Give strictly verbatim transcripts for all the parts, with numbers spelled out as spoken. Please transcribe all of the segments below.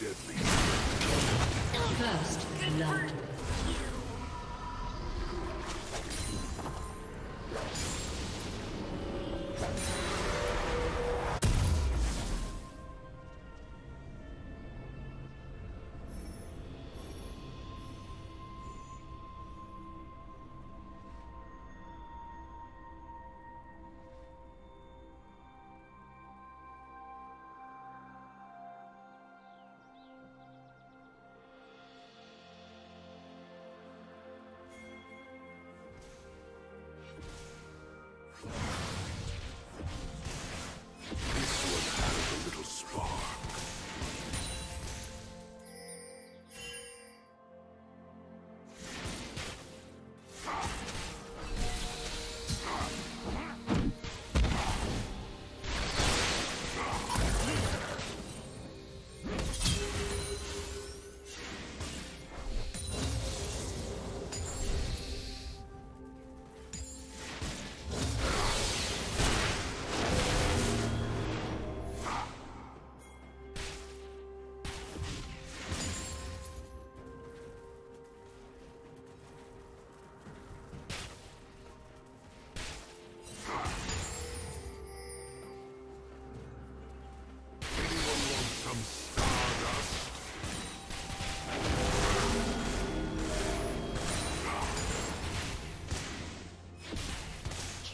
First blood.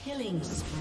Killing spree.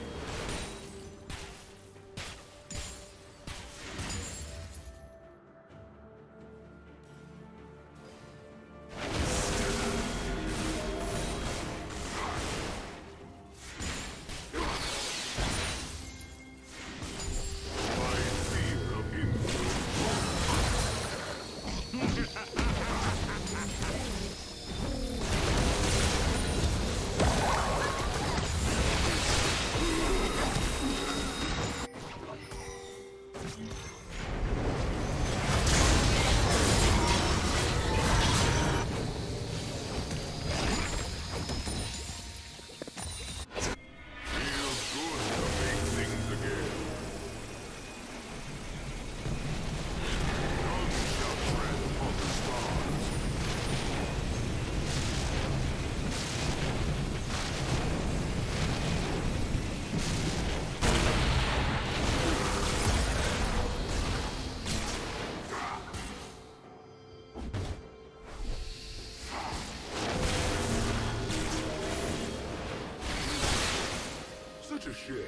是谁？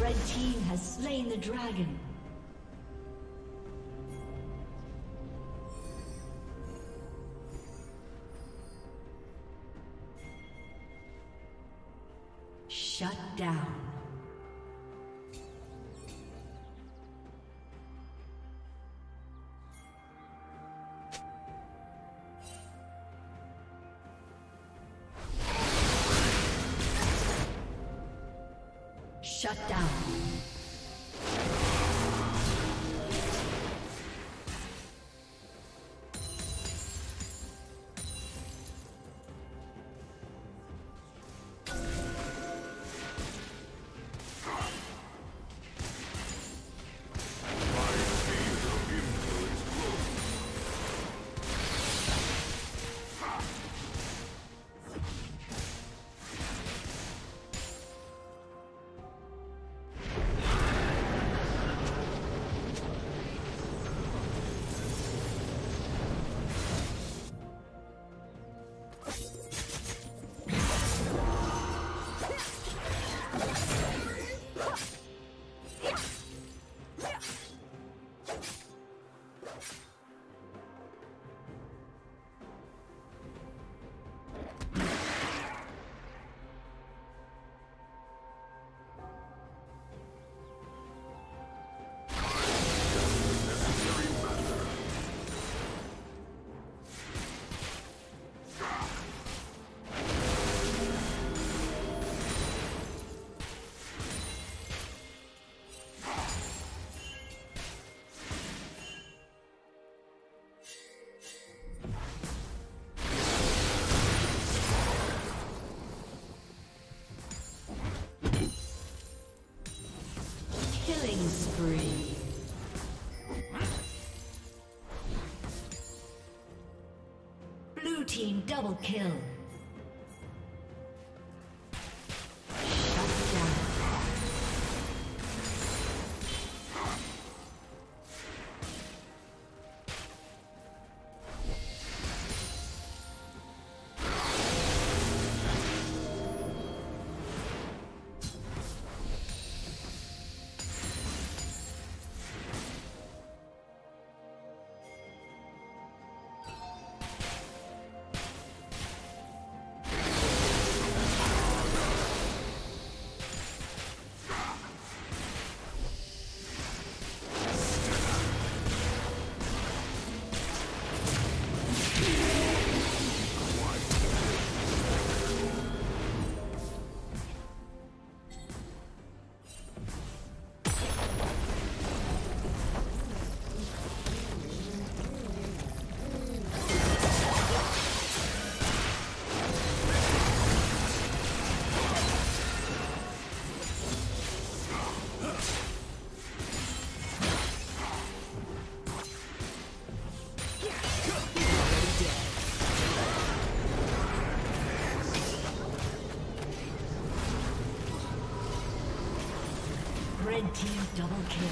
Red team has slain the dragon. Shut down. Shut down. Spree. Blue team double kill. Red team double kill.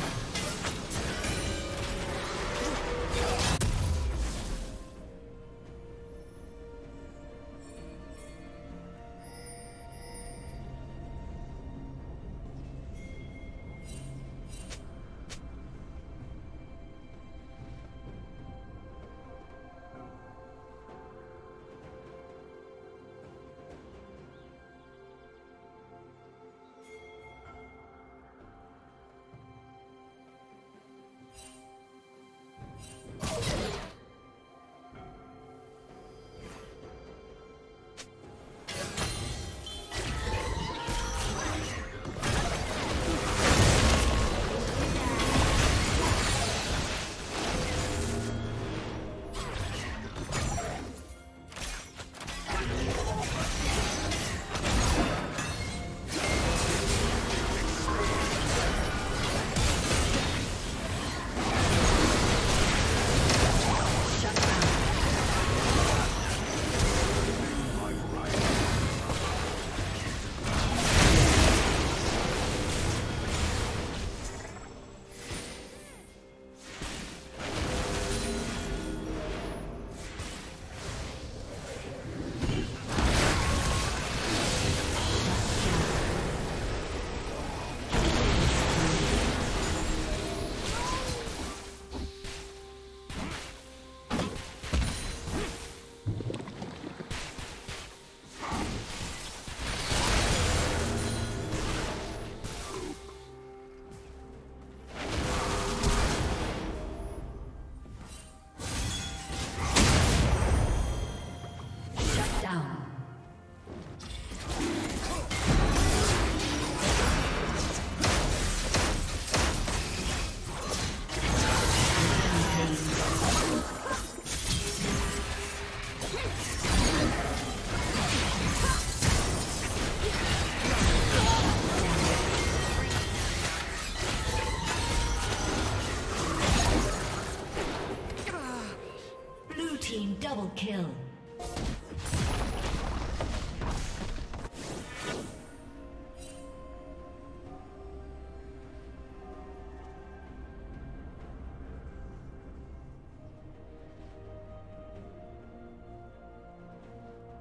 kill.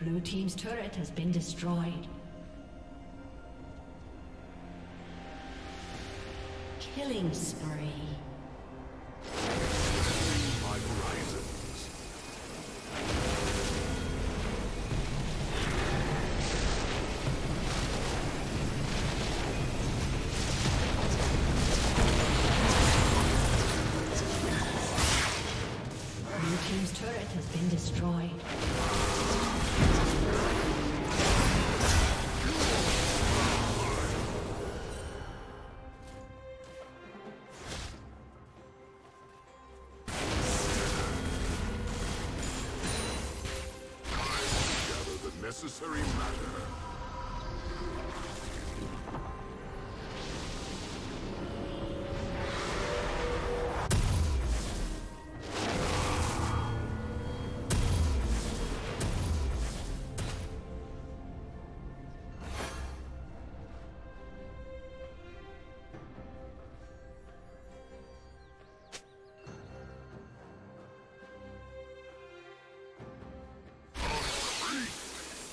Blue team's turret has been destroyed. Killing spree. Necessary matter.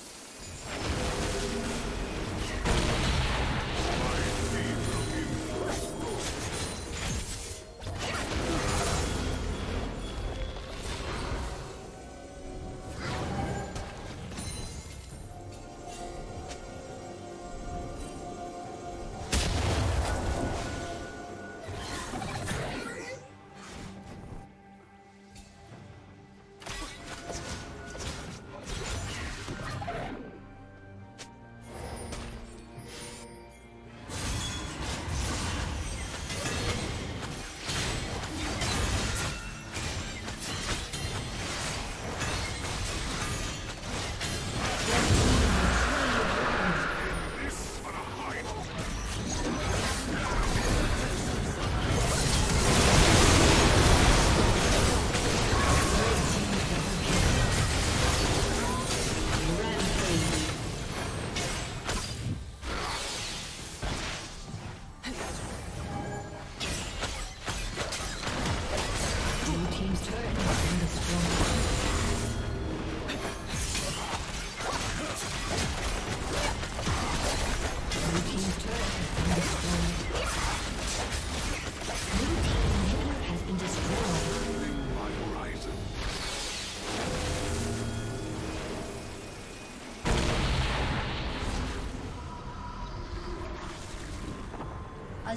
Thank you. A